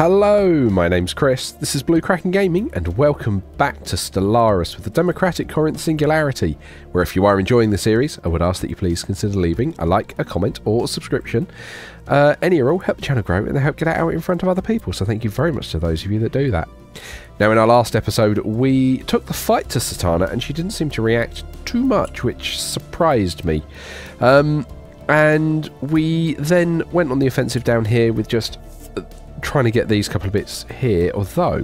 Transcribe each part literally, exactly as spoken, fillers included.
Hello, my name's Chris, this is Blue Kraken Gaming, and welcome back to Stellaris with the Democratic Centana Singularity, where if you are enjoying the series, I would ask that you please consider leaving a like, a comment, or a subscription. Uh, any or all help the channel grow, and they help get it out in front of other people, so thank you very much to those of you that do that. Now, in our last episode, we took the fight to Satana, and she didn't seem to react too much, which surprised me. Um, and we then went on the offensive down here with just trying to get these couple of bits here, although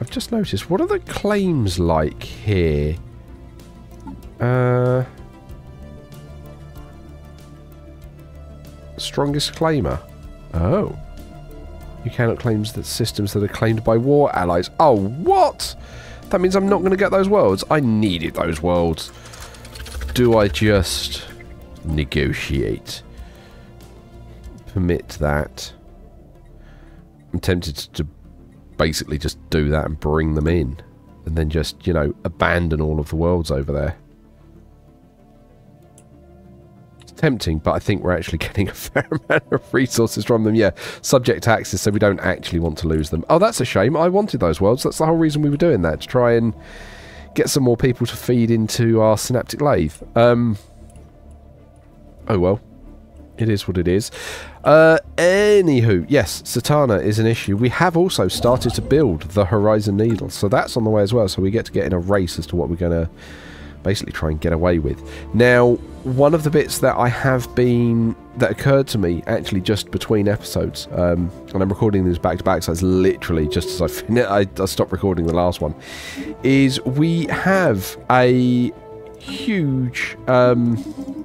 I've just noticed, what are the claims like here? Uh, strongest claimer. Oh, you cannot claim that systems that are claimed by war allies. Oh, what? That means I'm not going to get those worlds. I needed those worlds. Do I just negotiate? Permit that. I'm tempted to basically just do that and bring them in and then just, you know, abandon all of the worlds over there. It's tempting, but I think we're actually getting a fair amount of resources from them. Yeah, subject taxes, so we don't actually want to lose them. Oh, that's a shame. I wanted those worlds. That's the whole reason we were doing that, to try and get some more people to feed into our synaptic lathe. Um, oh well. It is what it is. Uh, anywho, yes, Satana is an issue. We have also started to build the Horizon Needle, so that's on the way as well, so we get to get in a race as to what we're going to basically try and get away with. Now, one of the bits that I have been... that occurred to me, actually, just between episodes, um, and I'm recording these back-to-back, so it's literally just as I, fin I, I stopped recording the last one, is we have a huge... Um,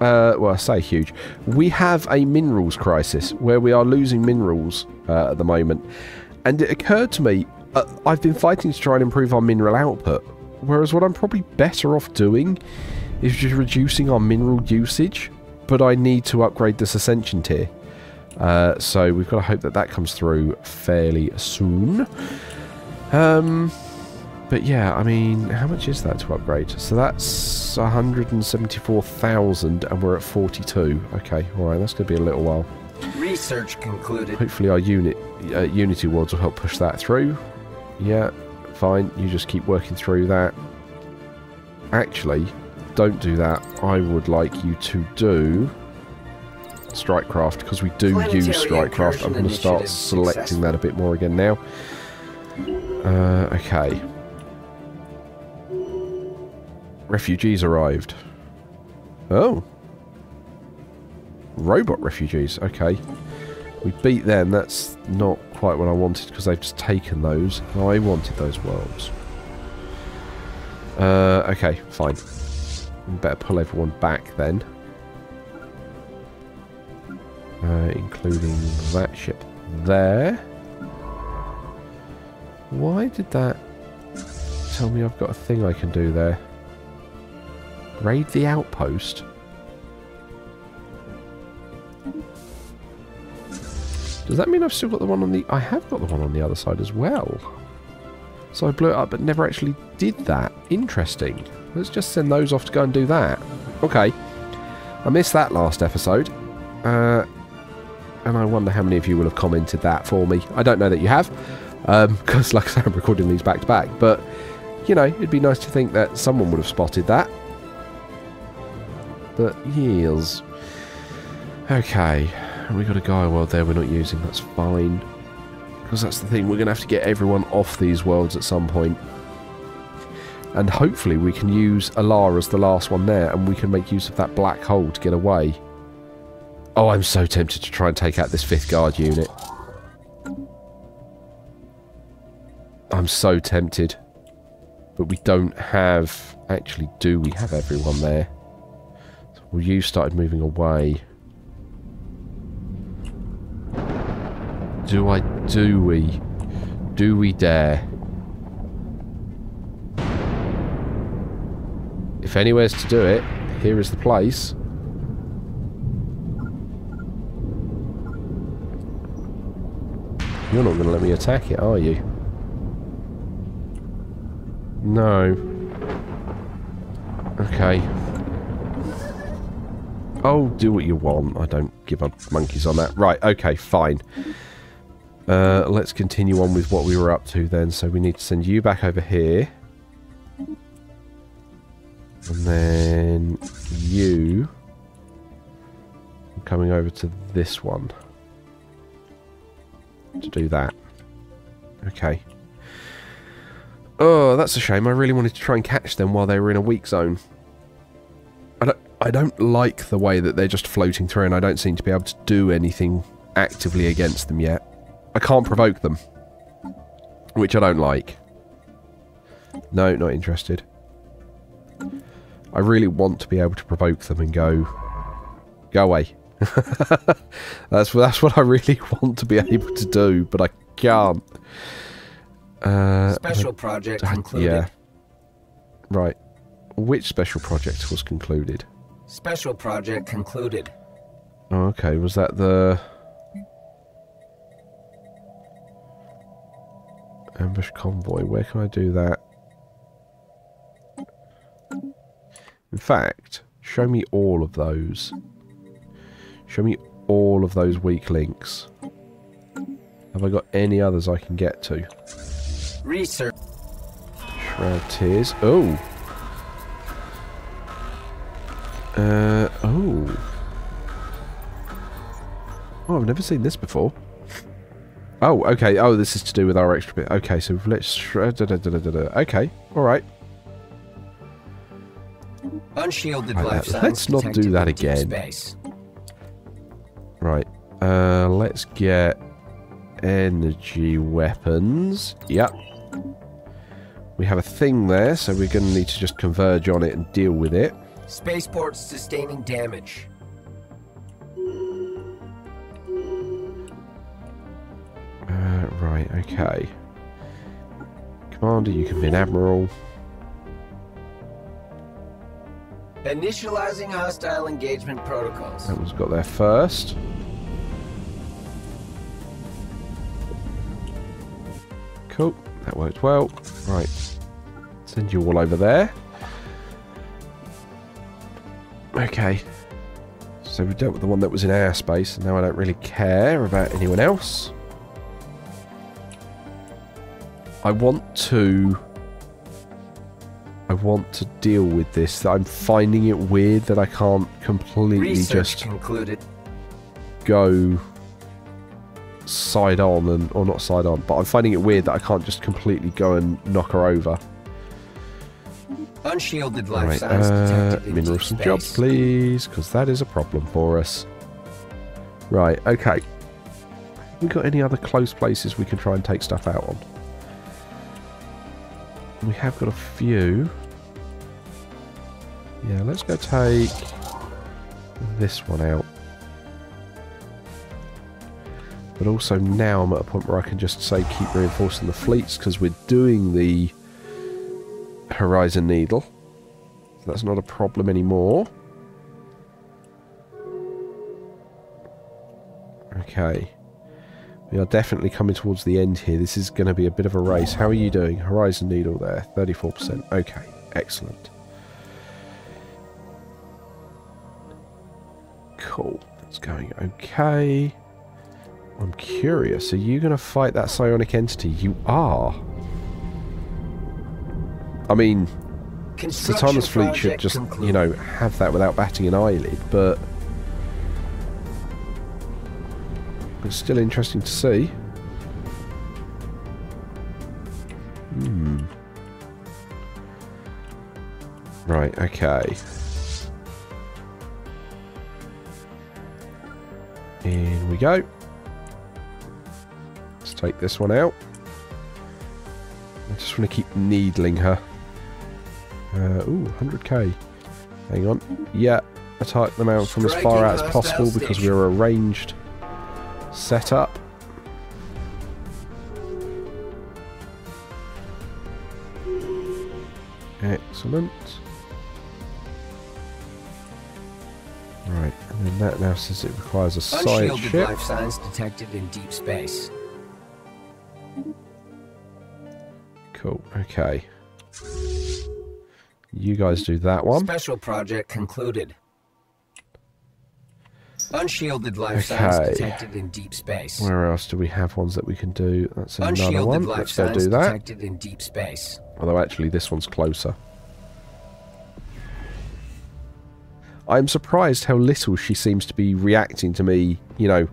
Uh, well, I say huge. We have a minerals crisis where we are losing minerals uh, at the moment. And it occurred to me, uh, I've been fighting to try and improve our mineral output. Whereas what I'm probably better off doing is just reducing our mineral usage. But I need to upgrade this ascension tier. Uh, so we've got to hope that that comes through fairly soon. Um... But yeah, I mean, how much is that to upgrade? So that's one hundred seventy-four thousand, and we're at forty-two. Okay, all right, that's going to be a little while. Research concluded. Hopefully our unit, uh, Unity Worlds will help push that through. Yeah, fine. You just keep working through that. Actually, don't do that. I would like you to do Strikecraft, because we do use Strikecraft. I'm going to start selecting successful. that a bit more again now. Uh, okay. Refugees arrived. Oh. Robot refugees. Okay. We beat them. That's not quite what I wanted because they've just taken those. I wanted those worlds. Uh, okay, fine. Better pull everyone back then. Uh, including that ship there. Why did that tell me I've got a thing I can do there? Raid the outpost. Does that mean I've still got the one on the... I have got the one on the other side as well. So I blew it up but never actually did that. Interesting. Let's just send those off to go and do that. Okay. I missed that last episode. Uh, and I wonder how many of you will have commented that for me. I don't know that you have. Because, um, like I said, I'm recording these back to back. But, you know, it'd be nice to think that someone would have spotted that. But years. Okay, we got a Gaia world there we're not using. That's fine, because that's the thing. We're going to have to get everyone off these worlds at some point, and hopefully we can use Alara as the last one there, and we can make use of that black hole to get away. Oh, I'm so tempted to try and take out this fifth guard unit. I'm so tempted, but we don't have. Actually, do we have everyone there? Well, you started moving away. Do I... Do we? Do we dare? If anywhere's to do it, here is the place. You're not going to let me attack it, are you? No. Okay. Oh, do what you want. I don't give up monkeys on that. Right, okay, fine. Uh, let's continue on with what we were up to then. So we need to send you back over here. And then you... I'm coming over to this one. To do that. Okay. Oh, that's a shame. I really wanted to try and catch them while they were in a weak zone. I don't, I don't like the way that they're just floating through, and I don't seem to be able to do anything actively against them yet. I can't provoke them. Which I don't like. No, not interested. I really want to be able to provoke them and go... Go away. that's, that's what I really want to be able to do, but I can't. Uh, special project uh, concluded. Yeah. Right. Which special project was concluded? Special project concluded. Oh, okay. Was that the... Ambush convoy. Where can I do that? In fact, show me all of those. Show me all of those weak links. Have I got any others I can get to? Research. Shroud tears. Oh. Uh, oh. Oh, I've never seen this before. Oh, okay. Oh, this is to do with our extra bit. Okay, so let's... Okay, alright. Unshielded right, life signs. Let's not do that again. Space. Right. Uh, let's get... energy weapons. Yep. We have a thing there, so we're going to need to just converge on it and deal with it. Spaceport sustaining damage. Uh, right, okay. Commander, you can be an admiral. Initializing hostile engagement protocols. That one's got there first. Cool, that worked well. Right, send you all over there. Okay, so we dealt with the one that was in our space, and now I don't really care about anyone else. I want to... I want to deal with this. I'm finding it weird that I can't completely Research just concluded. go... side on and or not side on, but I'm finding it weird that I can't just completely go and knock her over. Unshielded life right, science uh, detected minerals and jobs, please, because that is a problem for us. Right, okay. Have we got any other close places we can try and take stuff out on? We have got a few. Yeah, let's go take this one out. But also now I'm at a point where I can just say keep reinforcing the fleets because we're doing the Horizon Needle. So that's not a problem anymore. Okay. We are definitely coming towards the end here. This is going to be a bit of a race. How are you doing? Horizon Needle there. thirty-four percent. Okay. Excellent. Cool. That's going okay. I'm curious, are you going to fight that psionic entity? You are. I mean, Satana's fleet should just, concluded. you know, have that without batting an eyelid, but... It's still interesting to see. Hmm. Right, okay. In we go. Take this one out. I just want to keep needling her. Uh, ooh, one hundred K. Hang on. Yeah, attack them out from as far out as possible because we're a ranged setup. Excellent. Right, and then that now says it requires a side ship. Unshielded life signs detected in deep space. Cool, okay. You guys do that one. Special project concluded. Unshielded life signs okay. detected in deep space. Where else do we have ones that we can do? That's another Unshielded one. Life Let's go do that. Detected in deep space. Although actually this one's closer. I'm surprised how little she seems to be reacting to me, you know,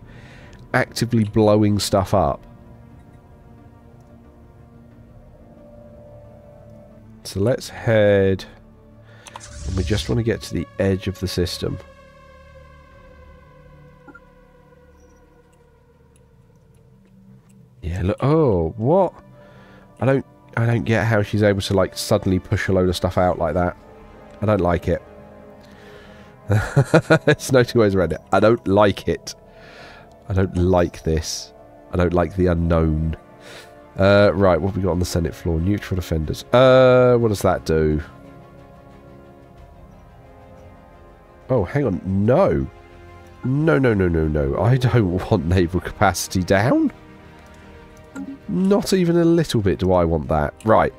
actively blowing stuff up. So let's head... and we just want to get to the edge of the system. Yeah, look... Oh, what? I don't... I don't get how she's able to, like, suddenly push a load of stuff out like that. I don't like it. There's no two ways around it. I don't like it. I don't like this. I don't like the unknown. Uh, right, what have we got on the Senate floor? Neutral offenders. Uh, what does that do? Oh, hang on. No. No, no, no, no, no. I don't want naval capacity down. Not even a little bit do I want that. Right.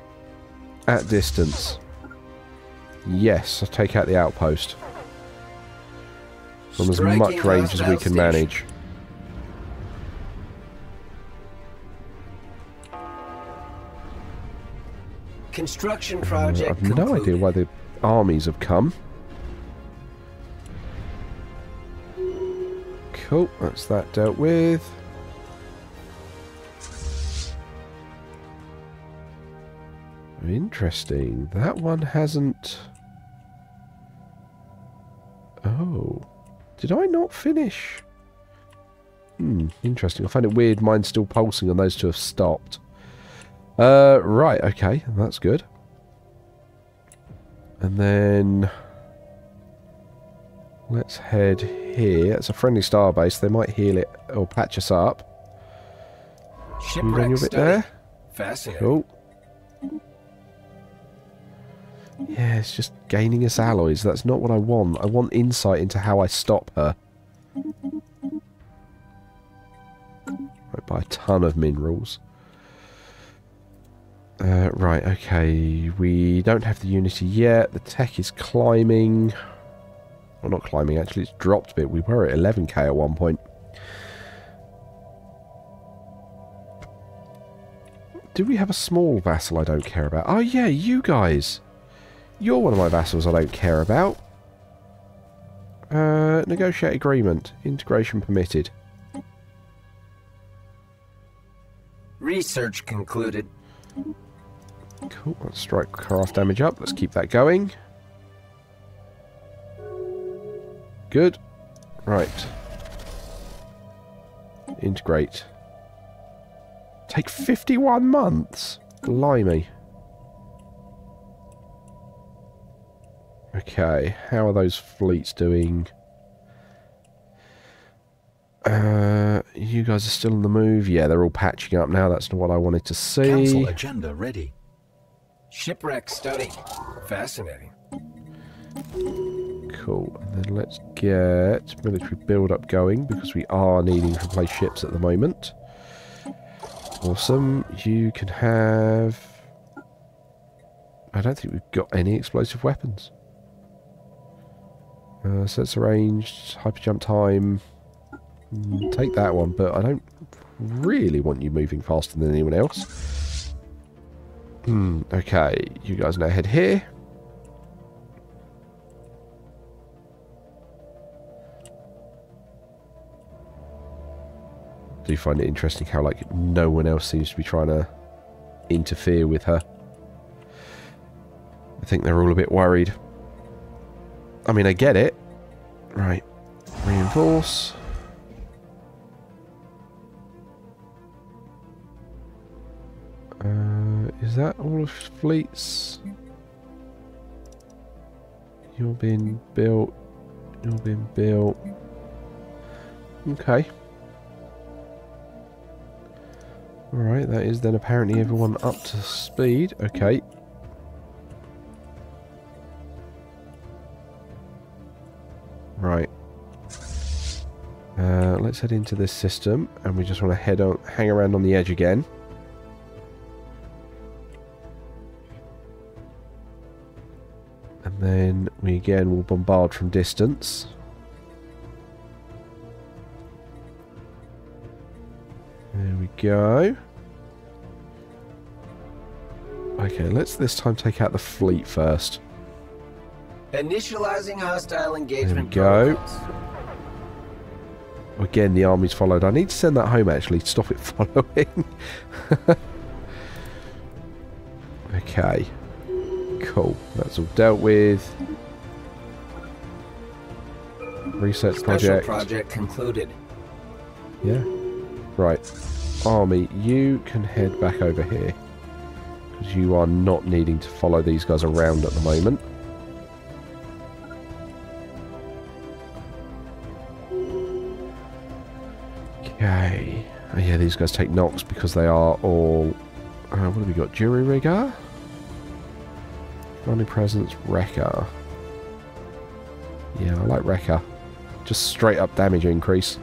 At distance. Yes, I'll take out the outpost. From as much range as we can manage. Construction project. Uh, I've no idea why the armies have come. Cool, that's that dealt with. Interesting. That one hasn't. Oh. Did I not finish? Hmm, interesting. I find it weird. Mine's still pulsing and those two have stopped. Uh, right, okay. That's good. And then... let's head here. It's a friendly starbase. They might heal it or patch us up. Move on a bit there. Fascinating. Cool. Yeah, it's just gaining us alloys. That's not what I want. I want insight into how I stop her. Right, buy a ton of minerals. Uh, right, okay. We don't have the unity yet. The tech is climbing. Well, not climbing, actually. It's dropped a bit. We were at eleven K at one point. Do we have a small vassal I don't care about? Oh, yeah, you guys. You're one of my vassals I don't care about. Uh, negotiate agreement. Integration permitted. Research concluded. Cool. Let's strike craft damage up. Let's keep that going. Good. Right. Integrate. Take fifty-one months. Blimey. Okay, how are those fleets doing? Uh, you guys are still on the move? Yeah, they're all patching up now. That's not what I wanted to see. Council agenda ready. Shipwreck study. Fascinating. Cool. And then let's get military build-up going because we are needing to replace ships at the moment. Awesome. You can have... I don't think we've got any explosive weapons. Uh, so it's arranged, hyper jump time. Mm, take that one, but I don't really want you moving faster than anyone else. Hmm, okay, you guys now head here. I do find it interesting how, like, no one else seems to be trying to interfere with her. I think they're all a bit worried. I mean, I get it. Right. Reinforce. Uh, is that all of fleets? You're being built. You're being built. Okay. Alright, that is then apparently everyone up to speed. Okay. Right. Uh, let's head into this system, and we just want to head on, hang around on the edge again. And then we again will bombard from distance. There we go. Okay, let's this time take out the fleet first. Initializing hostile engagement. There we go. Protocols. Again, the army's followed. I need to send that home, actually, to stop it following. Okay. Cool. That's all dealt with. Research Special project. project concluded. Yeah. Right. Army, you can head back over here. Because you are not needing to follow these guys around at the moment. Okay. Oh, yeah, these guys take knocks because they are all... Uh, what have we got? Jury rigger? Running presence, wrecker. Yeah, I like wrecker. Just straight up damage increase.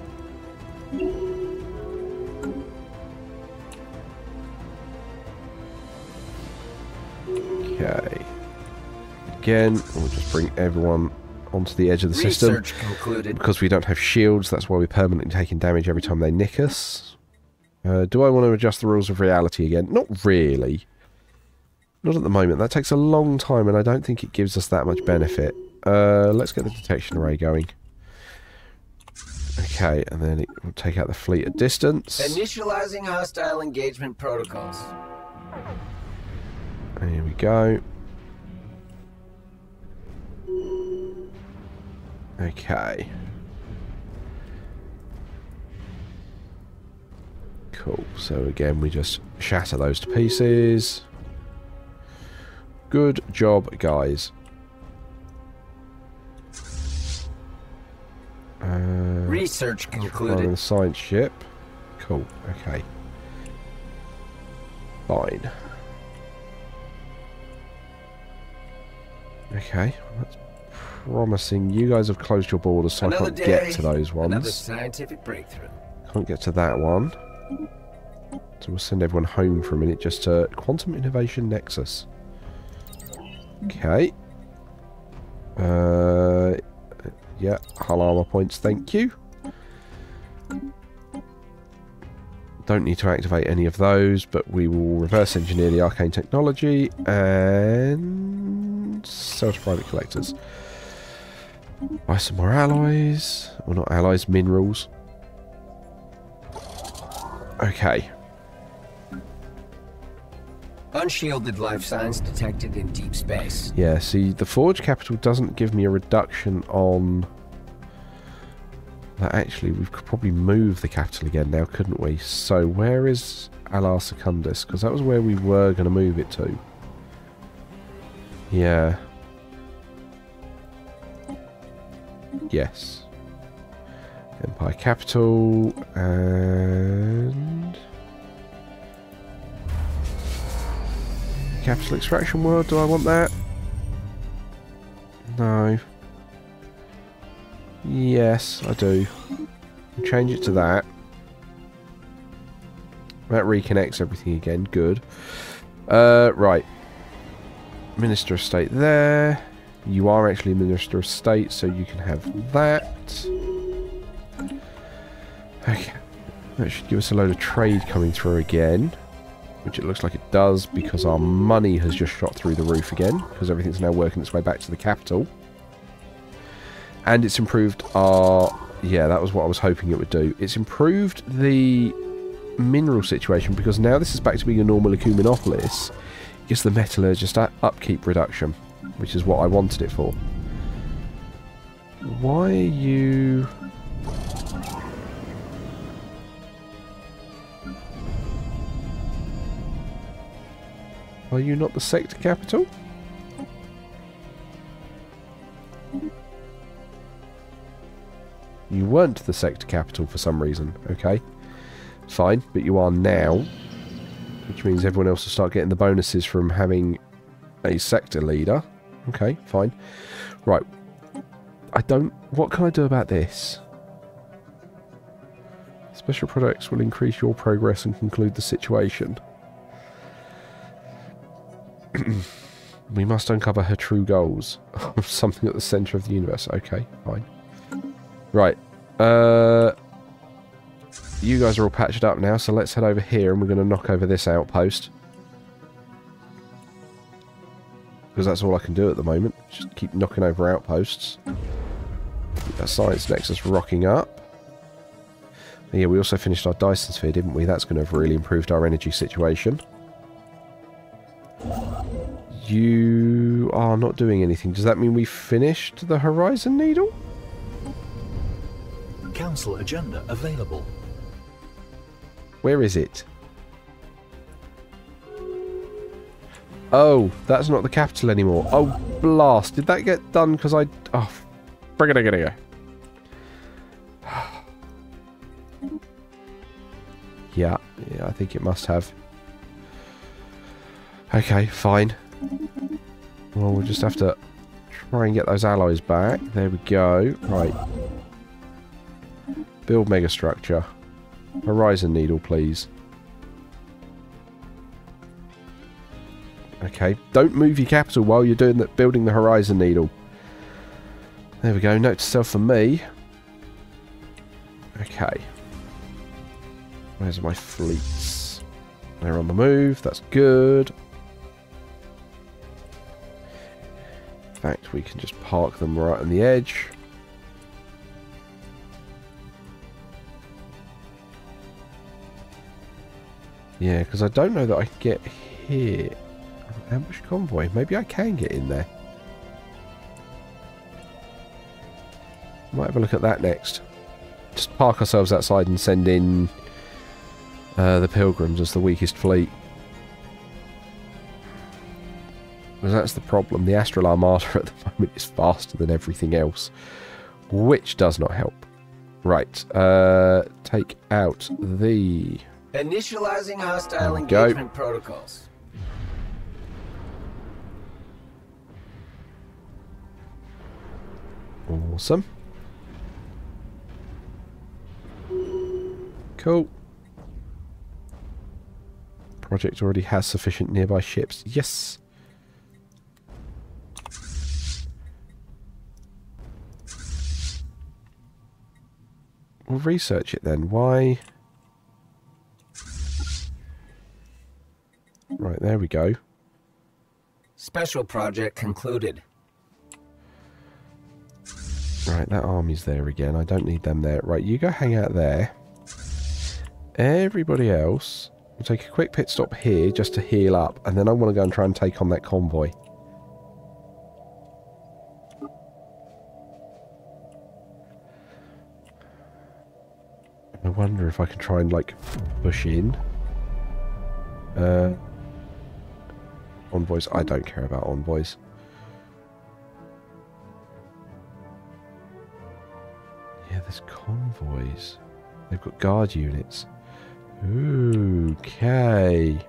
Okay. Again, we'll just bring everyone onto the edge of the system. Research concluded. Because we don't have shields, that's why we're permanently taking damage every time they nick us. Uh, do I want to adjust the rules of reality again? Not really. Not at the moment. That takes a long time, and I don't think it gives us that much benefit. Uh, let's get the detection array going. Okay, and then it will take out the fleet at distance. Initializing hostile engagement protocols. There we go. Okay. Cool. So again, we just shatter those to pieces. Good job, guys. Uh, Research concluded. The science ship. Cool. Okay. Fine. Okay. Well, that's promising. You guys have closed your borders, so another I can't day, get to those ones. Another scientific breakthrough. Can't get to that one. So we'll send everyone home for a minute just to Quantum Innovation Nexus. Okay. Uh, yeah, hull armor points, thank you. Don't need to activate any of those, but we will reverse engineer the arcane technology and sell to private collectors. Buy some more alloys. Well, not alloys, minerals. Okay. Unshielded life signs detected in deep space. Yeah, see, the Forge Capital doesn't give me a reduction on... Actually, we could probably move the capital again now, couldn't we? So, where is Alar Secundus? Because that was where we were going to move it to. Yeah. Yes. Empire Capital, and... Capital Extraction World, do I want that? No. Yes, I do. We'll change it to that. That reconnects everything again, good. Uh, right. Minister of State there. You are actually Minister of State, so you can have that. Okay. That should give us a load of trade coming through again. Which it looks like it does, because our money has just shot through the roof again, because everything's now working its way back to the capital. And it's improved our... Yeah, that was what I was hoping it would do. It's improved the mineral situation, because now this is back to being a normal Ecumenopolis. It gives the metallurgist upkeep reduction, which is what I wanted it for. Why are you... Are you not the sector capital? You weren't the sector capital for some reason. Okay. Fine. But you are now. Which means everyone else will start getting the bonuses from having a sector leader. Okay. Fine. Right. I don't... What can I do about this? Special products will increase your progress and conclude the situation. We must uncover her true goals of something at the centre of the universe. Okay, fine. Right. Uh, you guys are all patched up now, so let's head over here and we're going to knock over this outpost. Because that's all I can do at the moment. Just keep knocking over outposts. Keep that science nexus rocking up. And yeah, we also finished our Dyson Sphere, didn't we? That's going to have really improved our energy situation. You are not doing anything. Does that mean we finished the Horizon Needle? Council agenda available. Where is it? Oh, that's not the capital anymore. Oh, blast. Did that get done because I... Oh, friggin' I gotta go. Yeah, yeah, I think it must have. Okay, fine. Well, we'll just have to try and get those alloys back. There we go. Right. Build megastructure. Horizon Needle, please. Okay, don't move your capital while you're doing that, building the Horizon Needle. There we go, note to self for me. Okay. Where's my fleets? They're on the move, that's good. In fact, we can just park them right on the edge. Yeah, because I don't know that I can get here. Ambush convoy. Maybe I can get in there. Might have a look at that next. Just park ourselves outside and send in uh, the Pilgrims as the weakest fleet. Because that's the problem. The Astral Armada at the moment is faster than everything else, which does not help. Right. Uh, take out the... Initializing hostile engagement protocols. Awesome. Cool. Project already has sufficient nearby ships. Yes. We'll research it then. Why... Right, there we go. Special project concluded. Right, that army's there again. I don't need them there. Right, you go hang out there. Everybody else, we'll take a quick pit stop here just to heal up, and then I want to go and try and take on that convoy. I wonder if I can try and, like, push in. Uh... Envoys. I don't care about envoys. Yeah, there's convoys. They've got guard units. Okay.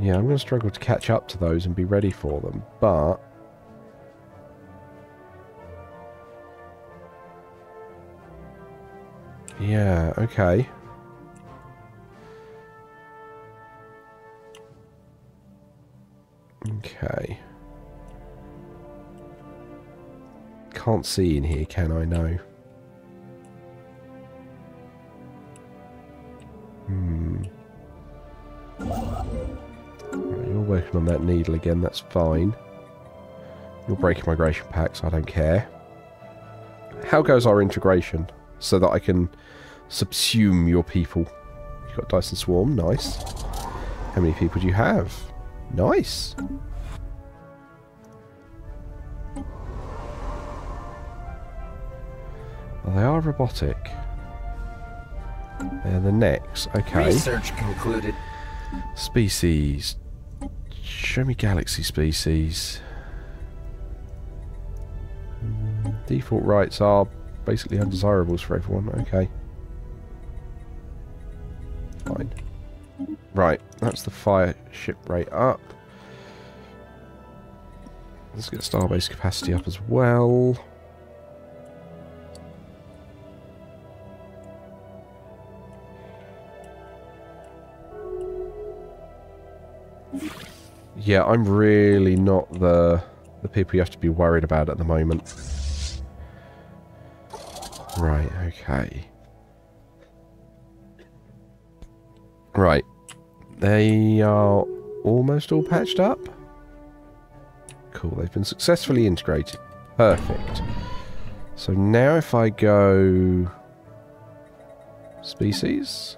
Yeah, I'm going to struggle to catch up to those and be ready for them, but... Yeah, okay. Okay. Can't see in here, can I? No. Hmm. Right, you're working on that needle again, that's fine. You're breaking migration packs, I don't care. How goes our integration? So that I can subsume your people. You've got Dyson Swarm, nice. How many people do you have? Nice. Well, they are robotic. They're the necks, okay. Research concluded. Species. Show me galaxy species. Default rights are basically undesirables for everyone, okay. Fine. Right, that's the fire ship rate up. Let's get starbase capacity up as well. Yeah, I'm really not the... the people you have to be worried about at the moment. Right, okay. Right. They are almost all patched up. Cool, they've been successfully integrated. Perfect. So now if I go... species.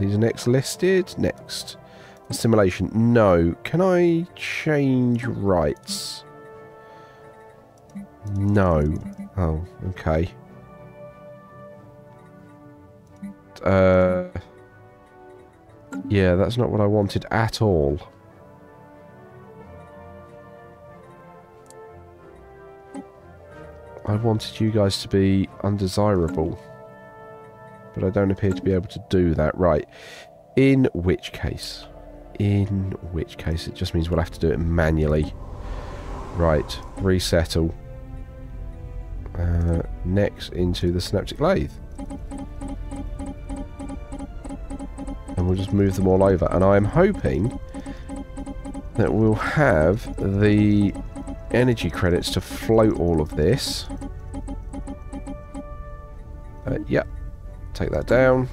These are next listed. Next. Assimilation. No. Can I change rights? No. Oh, okay. Uh, yeah, that's not what I wanted at all. I wanted you guys to be undesirable. But I don't appear to be able to do that. Right. In which case... In which case it just means we'll have to do it manually. Right. Resettle. Uh, next into the synaptic lathe. And we'll just move them all over. And I'm hoping that we'll have the... energy credits to float all of this. Uh, yep. Yeah. Take that down.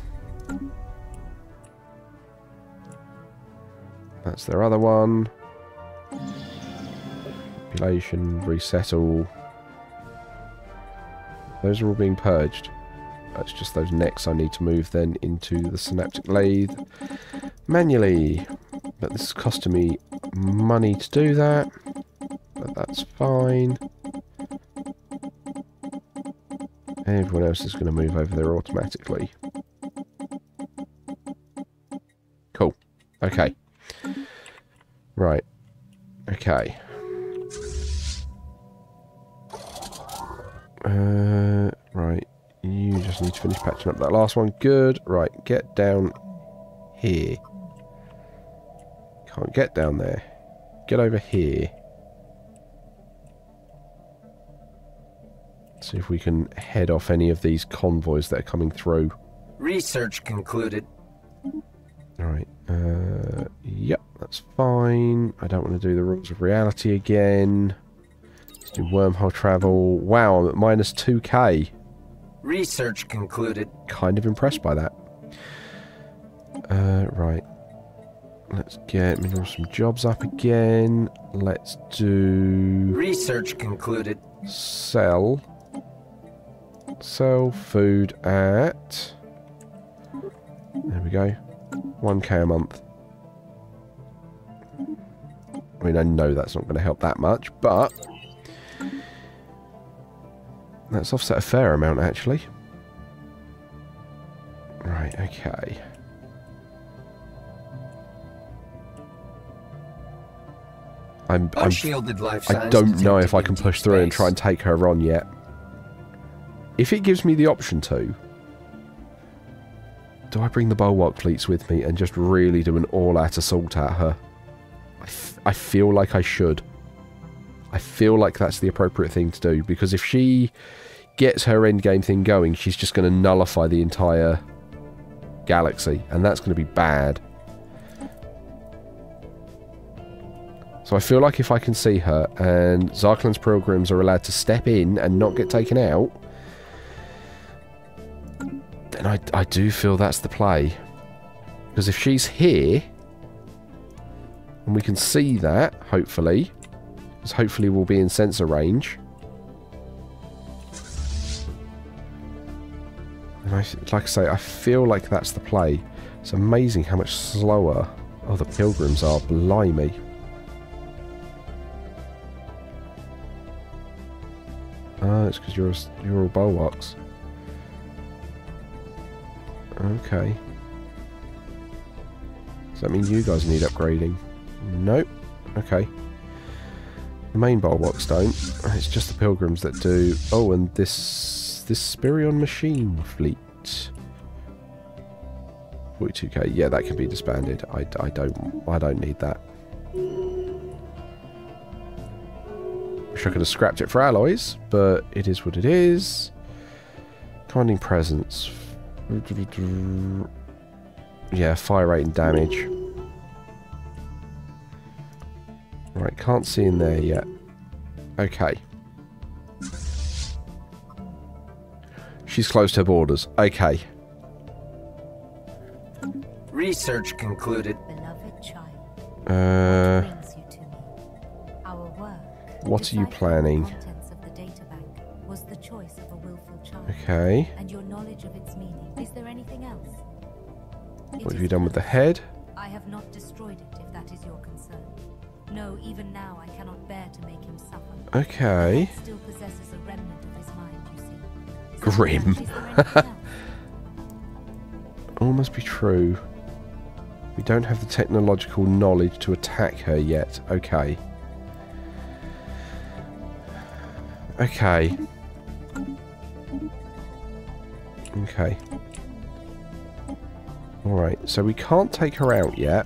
That's their other one. Population, resettle. Those are all being purged. That's just those necks I need to move then into the synaptic lathe manually. But this is costing me money to do that. That's fine. Everyone else is going to move over there automatically. Cool. Okay. Right. Okay. Uh, right. You just need to finish patching up that last one. Good. Right. Get down here. Can't get down there. Get over here. See if we can head off any of these convoys that are coming through. Research concluded. Alright, uh, yep, that's fine. I don't want to do the rules of reality again. Let's do wormhole travel. Wow, I'm at minus two K. Research concluded. Kind of impressed by that. Uh, right. Let's get mineral some jobs up again. Let's do... Research concluded. Sell... sell food at... there we go. one K a month. I mean, I know that's not going to help that much, but... that's offset a fair amount, actually. Right, okay. I'm, I'm, I don't know if I can push through and try and take her on yet. If it gives me the option to, do I bring the Bulwark Fleets with me and just really do an all-out assault at her? I, f I feel like I should. I feel like that's the appropriate thing to do, because if she gets her endgame thing going, she's just going to nullify the entire galaxy, and that's going to be bad. So I feel like if I can see her, and Zarklan's pilgrims are allowed to step in and not get taken out, then I, I do feel that's the play. Because if she's here, and we can see that, hopefully, because hopefully we'll be in sensor range. And I, like I say, I feel like that's the play. It's amazing how much slower oh, the pilgrims are, blimey. Ah, it's because you're, you're all bulwarks. Okay. Does that mean you guys need upgrading? Nope. Okay. The main bulwarks don't. It's just the pilgrims that do. Oh, and this... this Spirion Machine Fleet. forty-two K. Yeah, that can be disbanded. I, I don't... I don't need that. Wish I could have scrapped it for alloys, but it is what it is. Commanding presence. Yeah, fire rate and damage. Right, can't see in there yet. Okay. She's closed her borders. Okay. Research concluded. Beloved child, uh, what brings you to me? Our work, what are you planning? The contents of the data bank was the choice of a willful child. Okay. And your knowledge of its meaning. Is there anything else? What have you done with the head? I have not destroyed it, if that is your concern. No, even now I cannot bear to make him suffer. Okay. He still possesses a remnant of his mind, you see. Grim. All must be true. We don't have the technological knowledge to attack her yet. Okay. Okay. Okay. Alright, so we can't take her out yet.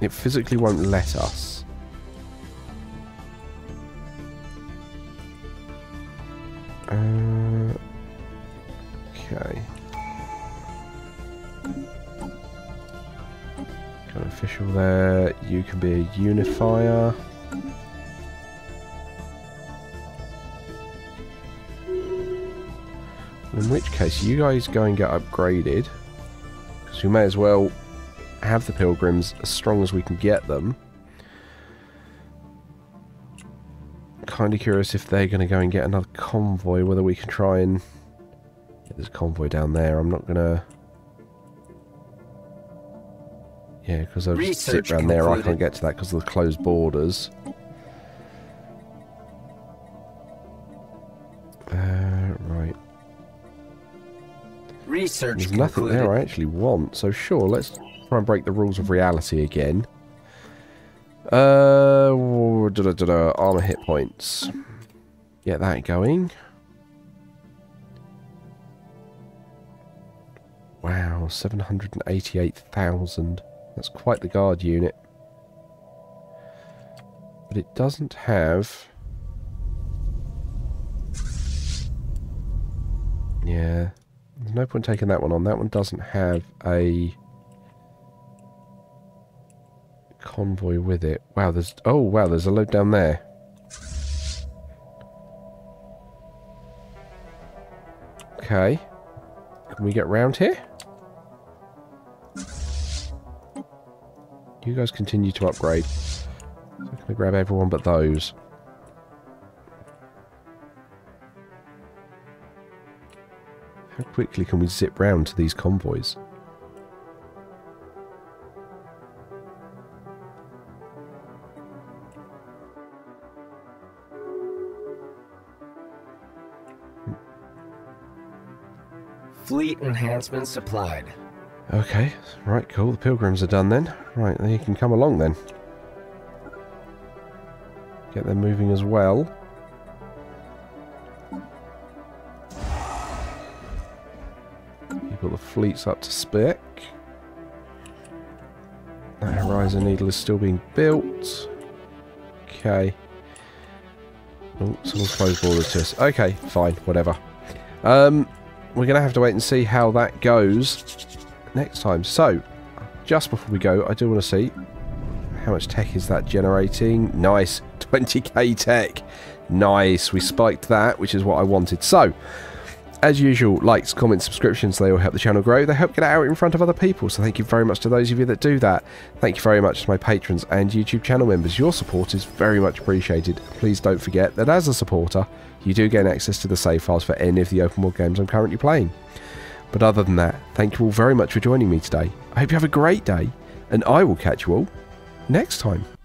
It physically won't let us. Uh, okay. Got an official there. You can be a unifier. In which case, you guys go and get upgraded. Because we may as well have the pilgrims as strong as we can get them. Kind of curious if they're going to go and get another convoy, whether we can try and... Yeah, there's a convoy down there. I'm not going to... Yeah, because I'll just sit around there. I can't get to that because of the closed borders. Uh, right. Research There's nothing concluded. There I actually want, so sure, let's try and break the rules of reality again. Uh, da -da -da -da, armor hit points. Get that going. Wow, seven hundred eighty-eight thousand. That's quite the guard unit. But it doesn't have... Yeah. There's no point taking that one on. That one doesn't have a... convoy with it. Wow, there's... Oh, wow, there's a load down there. Okay. Can we get round here? You guys continue to upgrade. So can I grab everyone but those? How quickly can we zip round to these convoys? Fleet enhancements supplied. Okay, right, cool. The pilgrims are done then. Right, they can come along then. Get them moving as well. Keep all the fleets up to spec. That Horizon Needle is still being built. Okay. Oh, someone's closed borders to us. Okay, fine, whatever. Um... We're going to have to wait and see how that goes next time. So, just before we go, I do want to see how much tech is that generating. Nice, twenty K tech. Nice, we spiked that, which is what I wanted. So, as usual, likes, comments, subscriptions, they all help the channel grow. They help get out in front of other people. So thank you very much to those of you that do that. Thank you very much to my patrons and YouTube channel members. Your support is very much appreciated. Please don't forget that as a supporter, you do gain access to the save files for any of the open world games I'm currently playing. But other than that, thank you all very much for joining me today. I hope you have a great day, and I will catch you all next time.